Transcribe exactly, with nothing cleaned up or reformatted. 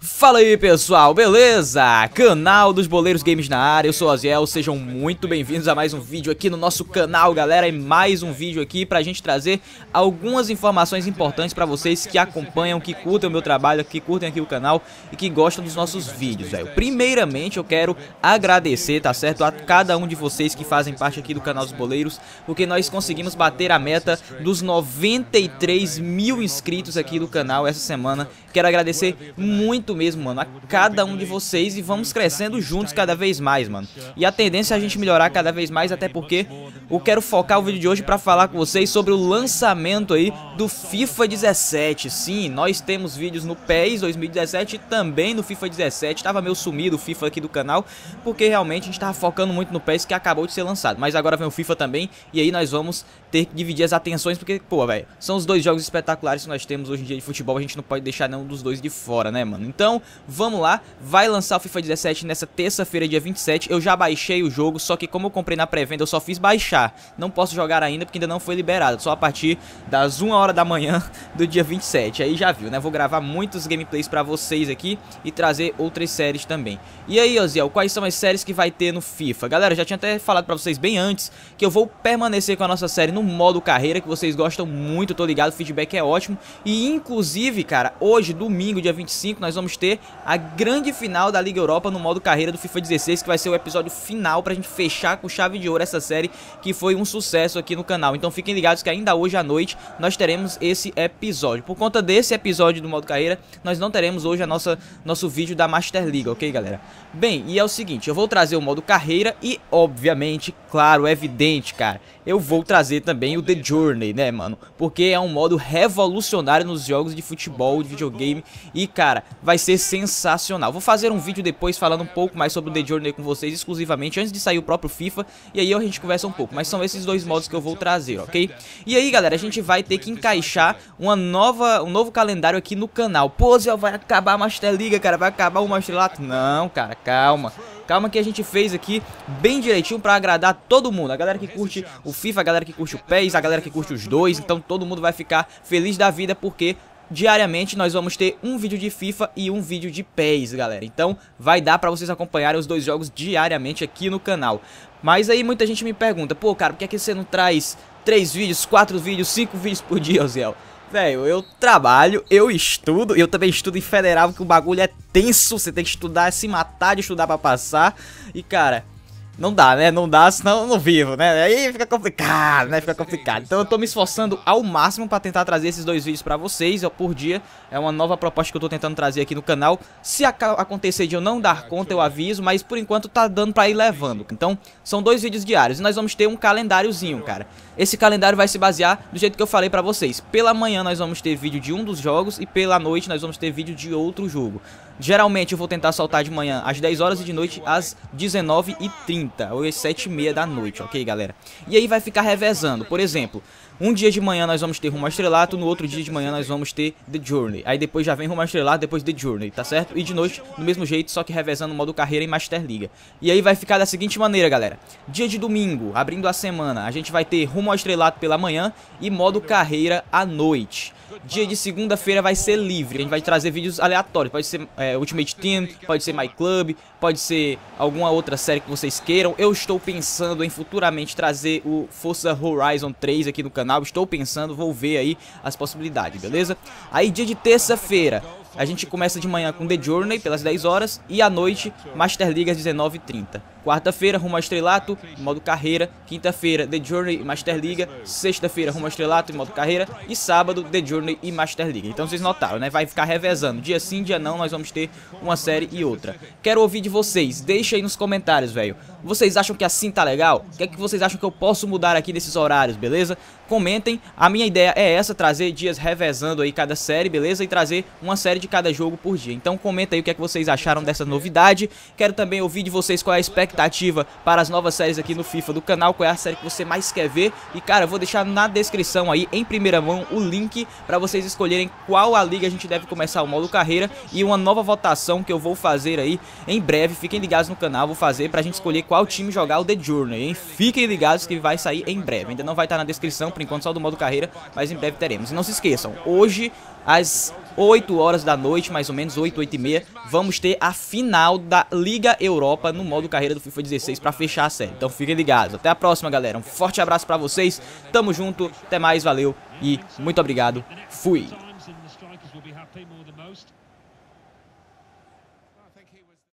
Fala aí pessoal, beleza? Canal dos Boleiros Games na área, eu sou o Aziel, sejam muito bem-vindos a mais um vídeo aqui no nosso canal, galera. E mais um vídeo aqui pra gente trazer algumas informações importantes pra vocês que acompanham, que curtem o meu trabalho, que curtem aqui o canal e que gostam dos nossos vídeos, velho. Primeiramente eu quero agradecer, tá certo, a cada um de vocês que fazem parte aqui do Canal dos Boleiros, porque nós conseguimos bater a meta dos noventa e três mil inscritos aqui do canal essa semana. Quero agradecer muito mesmo, mano, a cada um de vocês, e vamos crescendo juntos cada vez mais, mano. E a tendência é a gente melhorar cada vez mais, até porque eu quero focar o vídeo de hoje pra falar com vocês sobre o lançamento aí do FIFA dezessete. Sim, nós temos vídeos no PES dois mil e dezessete e também no FIFA dezessete. Tava meio sumido o FIFA aqui do canal, porque realmente a gente tava focando muito no PES, que acabou de ser lançado. Mas agora vem o FIFA também, e aí nós vamos ter que dividir as atenções, porque, pô, velho, são os dois jogos espetaculares que nós temos hoje em dia de futebol. A gente não pode deixar nenhum dos dois de fora, né, mano? Então, vamos lá, vai lançar o FIFA dezessete nessa terça-feira, dia vinte e sete, eu já baixei o jogo, só que como eu comprei na pré-venda, eu só fiz baixar, não posso jogar ainda porque ainda não foi liberado, só a partir das uma hora da manhã do dia vinte e sete, aí já viu, né, vou gravar muitos gameplays pra vocês aqui e trazer outras séries também. E aí, Aziel, quais são as séries que vai ter no FIFA? Galera, já tinha até falado pra vocês bem antes que eu vou permanecer com a nossa série no modo carreira, que vocês gostam muito, tô ligado, o feedback é ótimo, e inclusive, cara, hoje, domingo, dia vinte e cinco, nós vamos ter a grande final da Liga Europa no modo carreira do FIFA dezesseis, que vai ser o episódio final pra gente fechar com chave de ouro essa série, que foi um sucesso aqui no canal. Então fiquem ligados que ainda hoje à noite nós teremos esse episódio. Por conta desse episódio do modo carreira, nós não teremos hoje a nossa, nosso vídeo da Master League, ok, galera? Bem, e é o seguinte, eu vou trazer o modo carreira e, obviamente, claro, é evidente, cara, eu vou trazer também o The Journey, né, mano? Porque é um modo revolucionário nos jogos de futebol, de videogame, e, cara, vai ser sensacional. Vou fazer um vídeo depois falando um pouco mais sobre o The Journey com vocês, exclusivamente antes de sair o próprio FIFA, e aí a gente conversa um pouco, mas são esses dois modos que eu vou trazer, ok? E aí, galera, a gente vai ter que encaixar uma nova, um novo calendário aqui no canal. Pô, Zé, vai acabar a Master League, cara, vai acabar o Master Lato? Não, cara, calma. Calma que a gente fez aqui bem direitinho pra agradar todo mundo. A galera que curte o FIFA, a galera que curte o PES, a galera que curte os dois, então todo mundo vai ficar feliz da vida, porque diariamente nós vamos ter um vídeo de FIFA e um vídeo de PES, galera. Então vai dar pra vocês acompanharem os dois jogos diariamente aqui no canal. Mas aí muita gente me pergunta, pô, cara, por que é que você não traz três vídeos, quatro vídeos, cinco vídeos por dia, Aziel? Velho, eu trabalho, eu estudo, eu também estudo em federal, que o bagulho é tenso, você tem que estudar, se matar de estudar pra passar. E, cara, não dá, né? Não dá, senão eu não vivo, né? Aí fica complicado, né? Fica complicado. Então eu tô me esforçando ao máximo pra tentar trazer esses dois vídeos pra vocês, ó, por dia. É uma nova proposta que eu tô tentando trazer aqui no canal. Se acontecer de eu não dar conta, eu aviso, mas por enquanto tá dando pra ir levando. Então, são dois vídeos diários e nós vamos ter um calendáriozinho, cara. Esse calendário vai se basear do jeito que eu falei pra vocês. Pela manhã nós vamos ter vídeo de um dos jogos e pela noite nós vamos ter vídeo de outro jogo. Geralmente eu vou tentar soltar de manhã às dez horas e de noite às dezenove e trinta, ou às sete e meia da noite, ok, galera? E aí vai ficar revezando, por exemplo, um dia de manhã nós vamos ter Rumo ao Estrelato, no outro dia de manhã nós vamos ter The Journey. Aí depois já vem Rumo ao Estrelato, depois The Journey, tá certo? E de noite, do mesmo jeito, só que revezando o modo carreira e Master League. E aí vai ficar da seguinte maneira, galera. Dia de domingo, abrindo a semana, a gente vai ter Rumo ao Estrelato pela manhã e modo carreira à noite. Dia de segunda-feira vai ser livre, a gente vai trazer vídeos aleatórios, pode ser é, Ultimate Team, pode ser My Club, pode ser alguma outra série que vocês queiram. Eu estou pensando em futuramente trazer o Forza Horizon três aqui no canal, estou pensando, vou ver aí as possibilidades, beleza? Aí dia de terça-feira, a gente começa de manhã com The Journey pelas dez horas e à noite Master League às dezenove e trinta. Quarta-feira Rumo ao Estrelato, modo carreira. Quinta-feira The Journey e Master League. Sexta-feira Rumo ao Estrelato e modo carreira. E sábado The Journey e Master League. Então vocês notaram, né? Vai ficar revezando. Dia sim, dia não, nós vamos ter uma série e outra. Quero ouvir de vocês. Deixa aí nos comentários, velho. Vocês acham que assim tá legal? O que é que vocês acham que eu posso mudar aqui nesses horários, beleza? Comentem. A minha ideia é essa, trazer dias revezando aí cada série, beleza? E trazer uma série de cada jogo por dia. Então comenta aí o que é que vocês acharam dessa novidade. Quero também ouvir de vocês qual é a expectativa para as novas séries aqui no FIFA do canal, qual é a série que você mais quer ver. E, cara, eu vou deixar na descrição aí, em primeira mão, o link para vocês escolherem qual a liga a gente deve começar o modo carreira, e uma nova votação que eu vou fazer aí em breve. Fiquem ligados no canal, vou fazer pra gente escolher qual time jogar o The Journey, hein? Fiquem ligados que vai sair em breve. Ainda não vai estar na descrição, por enquanto só do modo carreira, mas em breve teremos. E não se esqueçam, hoje às oito horas da noite, mais ou menos, oito, oito e meia, vamos ter a final da Liga Europa no modo carreira do FIFA dezesseis para fechar a série. Então fiquem ligados. Até a próxima, galera. Um forte abraço para vocês. Tamo junto. Até mais. Valeu e muito obrigado. Fui.